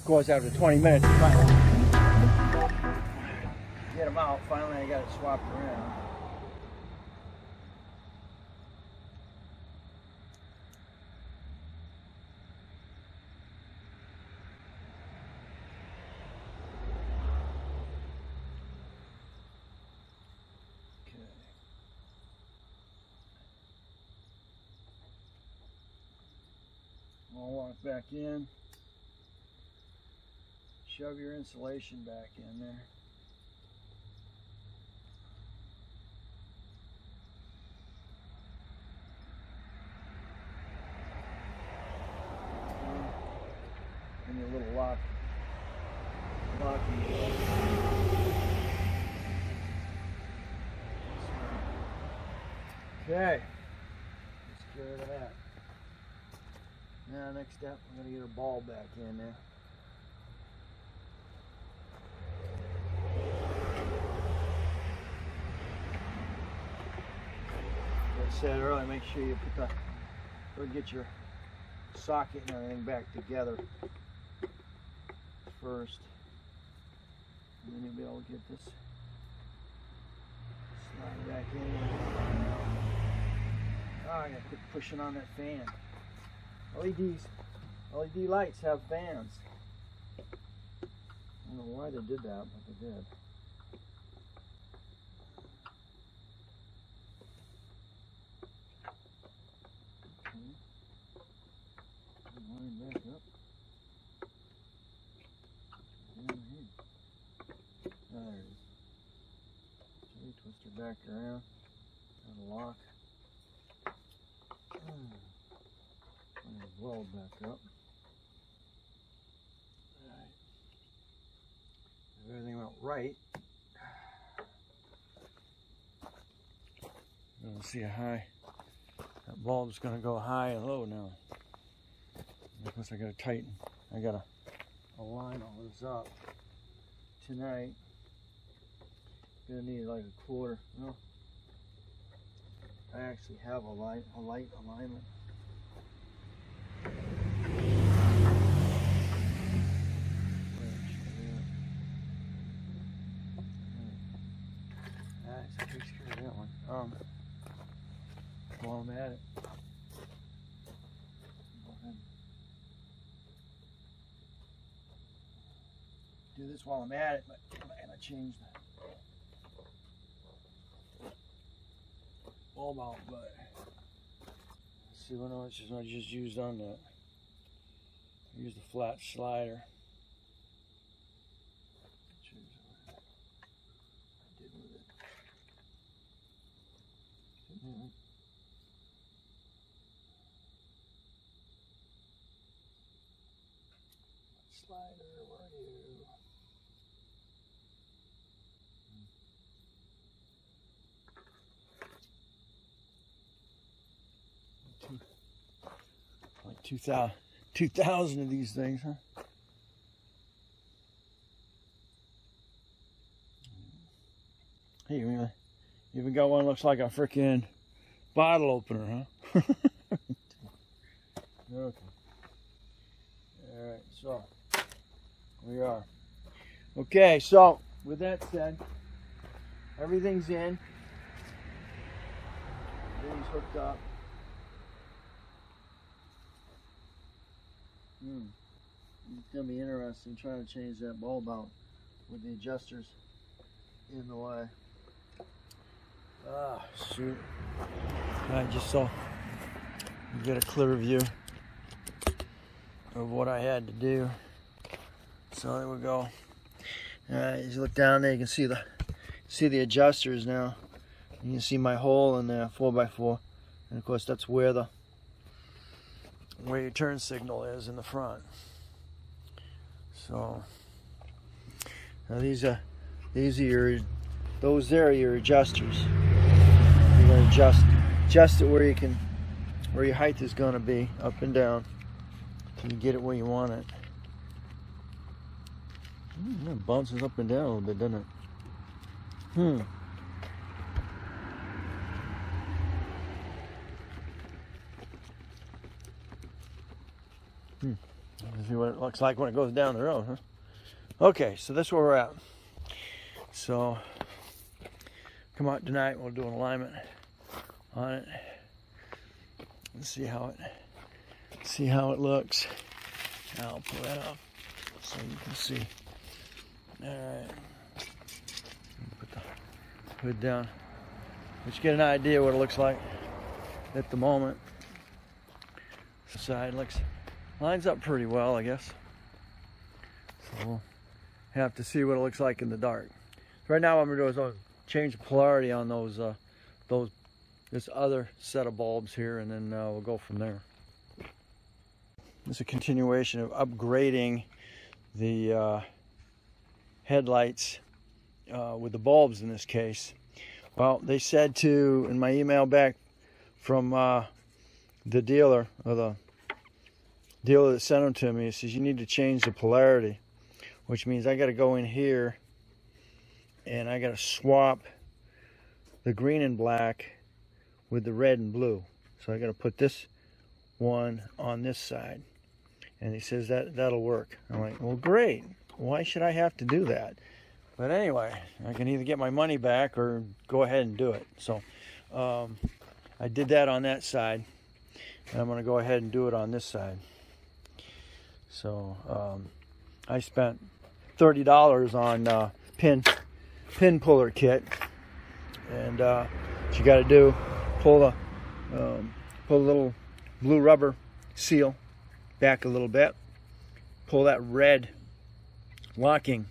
Of course, after 20 minutes, finally get them out. Finally, I got it swapped around. I'll walk back in. Shove your insulation back in there. And your little locking. Okay, let's get rid of that. Now next step, we're going to get a ball back in there. Like I said earlier, make sure you get your socket and everything back together first. And then you'll be able to get this slide back in. Oh, I gotta quit pushing on that fan. LED lights have fans. I don't know why they did that, but they did. Okay. Line back up. There it is. Okay, twist her back around. That'll lock. Weld back up. Alright. If everything went right, you're gonna see a high. That bulb's gonna go high and low now. Because I gotta tighten. I gotta align all this up tonight. Gonna need like a quarter. No. I actually have a light alignment. While I'm at it, go ahead. Do this while I'm at it, but I'm gonna change the bulb out. But let's see what else I just used on that. I used a flat slider. Slider, where are you? Like 2,000 of these things, huh? Hey, you even got one that looks like a freaking bottle opener, huh? Okay. Alright, so. We are. Okay, so with that said, everything's in. Everything's hooked up. It's going to be interesting trying to change that bulb out with the adjusters in the way. Ah, shoot. Alright, just so you get a clear view of what I had to do. So there we go. As you look down there, you can see the adjusters now. You can see my hole in there, 4x4, and of course that's where the your turn signal is in the front. So now those are your adjusters. You're gonna adjust it where you can, where your height is gonna be up and down. So you get it where you want it. It bounces up and down a little bit, doesn't it? see what it looks like when it goes down the road, huh? Okay, so that's where we're at. So come out tonight, we'll do an alignment on it and see how it looks. I'll pull that up so you can see. Alright. Put the hood down. But you get an idea what it looks like at the moment. The side lines up pretty well, I guess. So we'll have to see what it looks like in the dark. Right now what I'm gonna do is I'll change the polarity on this other set of bulbs here, and then we'll go from there. This is a continuation of upgrading the headlights with the bulbs in this case. Well, they said to, in my email back from the dealer, or the dealer that sent them to me, it says you need to change the polarity, which means I got to go in here and I got to swap the green and black with the red and blue. So I got to put this one on this side. And he says that'll work. I'm like, well, great. Why should I have to do that? But anyway, I can either get my money back or go ahead and do it. So I did that on that side. And I'm going to go ahead and do it on this side. So I spent $30 on pin puller kit, and what you got to do, pull a little blue rubber seal back a little bit, pull that red locking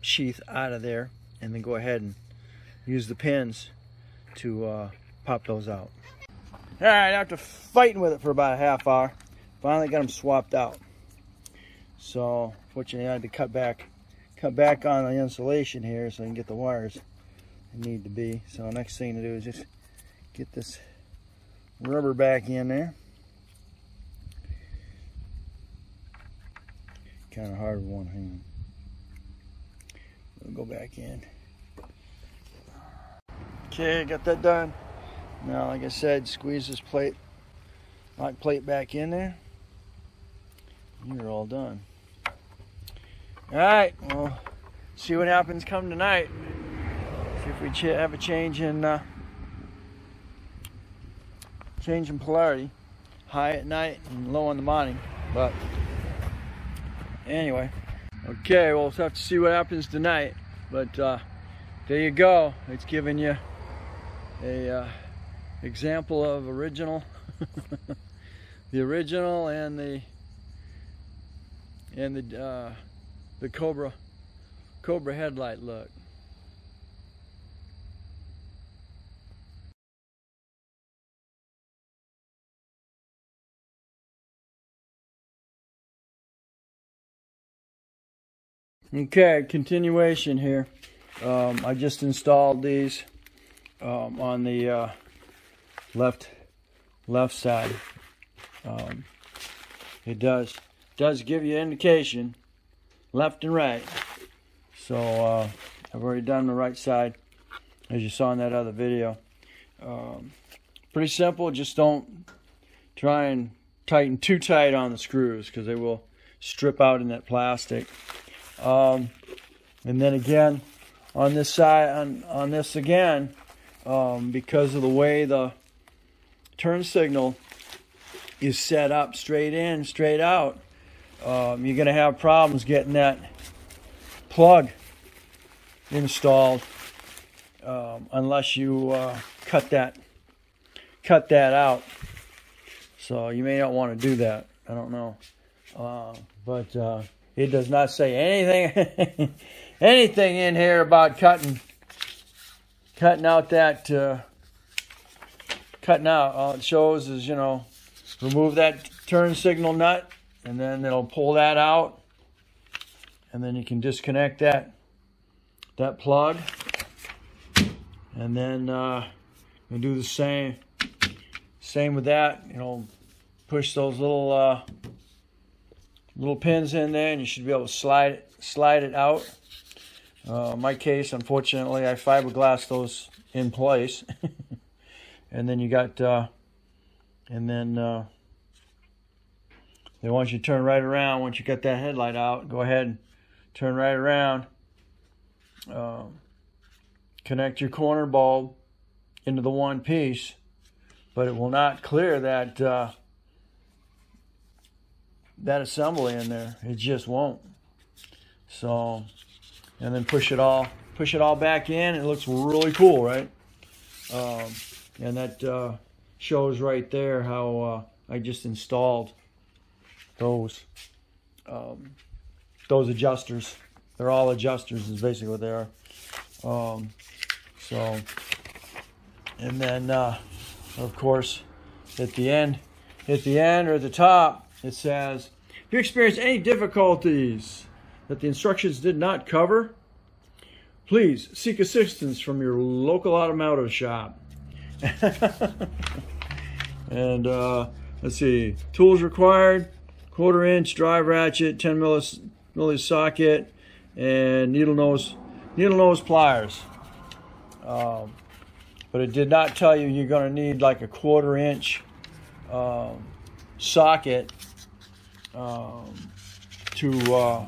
sheath out of there, and then go ahead and use the pins to pop those out. All right, after fighting with it for about a half hour, finally got them swapped out. So fortunately I had to cut back on the insulation here so I can get the wires that need to be. So next thing to do is just get this rubber back in there. Kind of hard with one hand. We'll go back in. Okay, got that done. Now, like I said, squeeze this plate, lock plate back in there. You're all done. All right, well, see what happens come tonight. See if we have a change in polarity. High at night and low in the morning. But anyway, okay, we'll have to see what happens tonight. But there you go. It's giving you a example of original, the original and the Cobra headlight look. Okay, continuation here. I just installed these on the left side. It does give you indication left and right. So I've already done the right side, as you saw in that other video. Pretty simple. Just don't try and tighten too tight on the screws, because they will strip out in that plastic. And then again on this side, on this again, because of the way the turn signal is set up, straight in, straight out, you're going to have problems getting that plug installed unless you cut that out. So you may not want to do that. I don't know, but it does not say anything anything in here about cutting out that cutting out. All it shows is, you know, remove that turn signal nut, and then it'll pull that out, and then you can disconnect that plug, and then you do the same with that. You know, push those little pins in there, and you should be able to slide it out. In my case, unfortunately, I fiberglassed those in place, and then They want you to turn right around. Once you got that headlight out, go ahead and turn right around. Connect your corner bulb into the one piece, but it will not clear that that assembly in there. It just won't. So, and then push it all back in. It looks really cool, right? And that shows right there how I just installed those adjusters. They're all adjusters, is basically what they are. So, and then of course at the end or at the top, it says, if you experience any difficulties that the instructions did not cover, please seek assistance from your local automotive shop. And let's see, tools required: 1/4 inch drive ratchet, 10 milli socket, and needle nose pliers. But it did not tell you you're going to need like a 1/4 inch socket to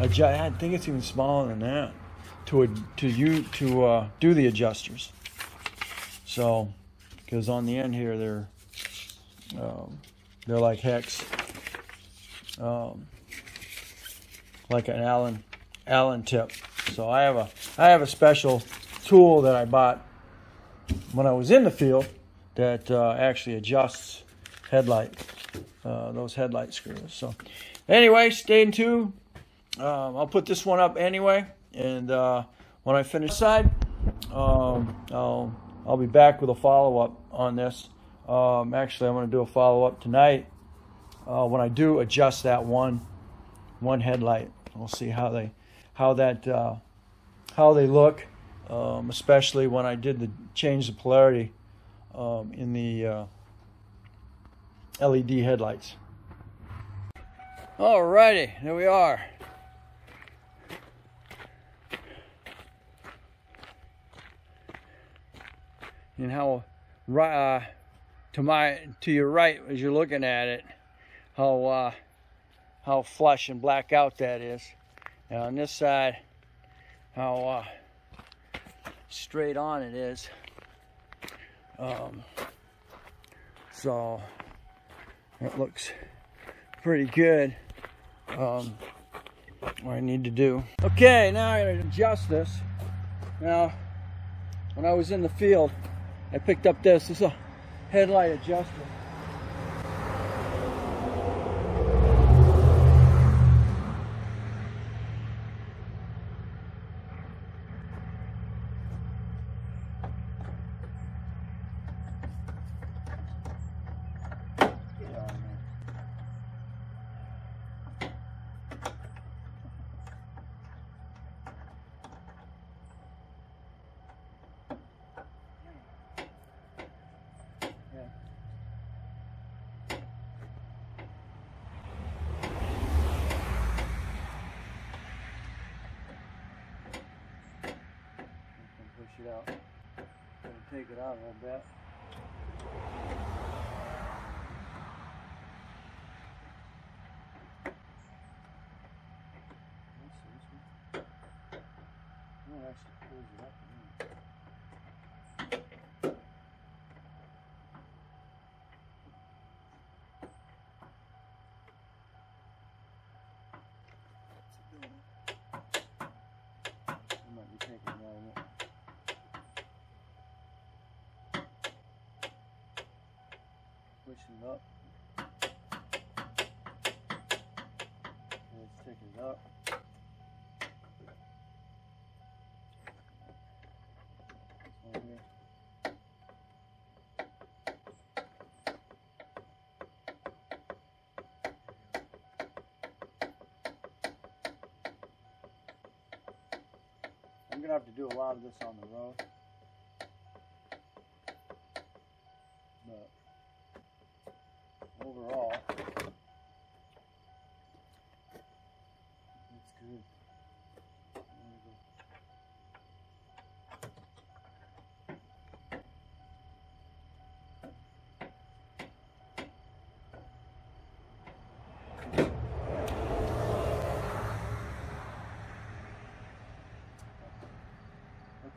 adjust. I think it's even smaller than that to do the adjusters. So, because on the end here they're like hex, like an Allen tip. So I have a special tool that I bought when I was in the field that actually adjusts those headlight screws. So anyway, stay tuned. I'll put this one up anyway, and when I finish side, I'll be back with a follow-up on this. Actually, I'm going to do a follow-up tonight when I do adjust that one headlight. We'll see how they look, especially when I did change the polarity in the LED headlights. Alrighty, there we are. And how to your right as you're looking at it, how flush and black out that is. And on this side, how straight on it is. So it looks pretty good. What I need to do. Okay, now I'm gonna adjust this. Now, when I was in the field, I picked up this. This is a headlight adjuster. It out. Gonna take it out a little bit. This one actually pulls it up. Pushing up. Let's take it up. This one here. I'm gonna have to do a lot of this on the road. Overall, it's good.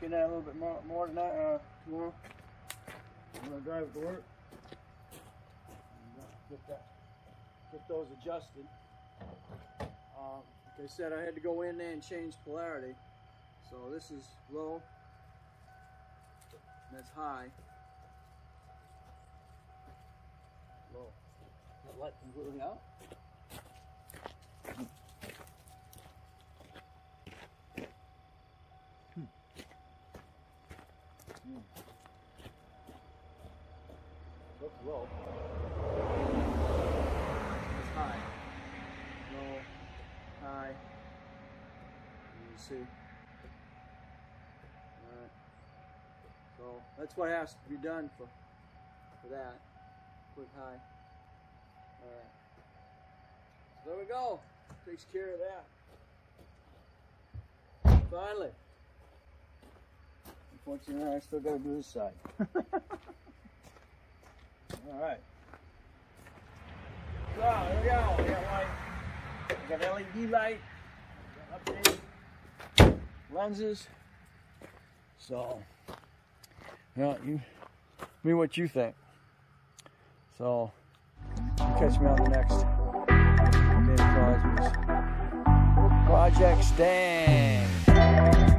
looking at a little bit more than that tomorrow. I'm gonna drive it to work. And, get those adjusted. Like I said, I had to go in there and change polarity. So this is low, and that's high. Low. That light completely out. Looks low. It's high. Low. High. You see. Alright. So that's what has to be done for that. Quick high. Alright. So there we go. Takes care of that. Finally. Unfortunately, I still gotta do this side. All right. So there we go. We got light. We got LED light. We got updated lenses. So, you know, you me what you think. So, catch me on the next Dave Crosby's Project Stand.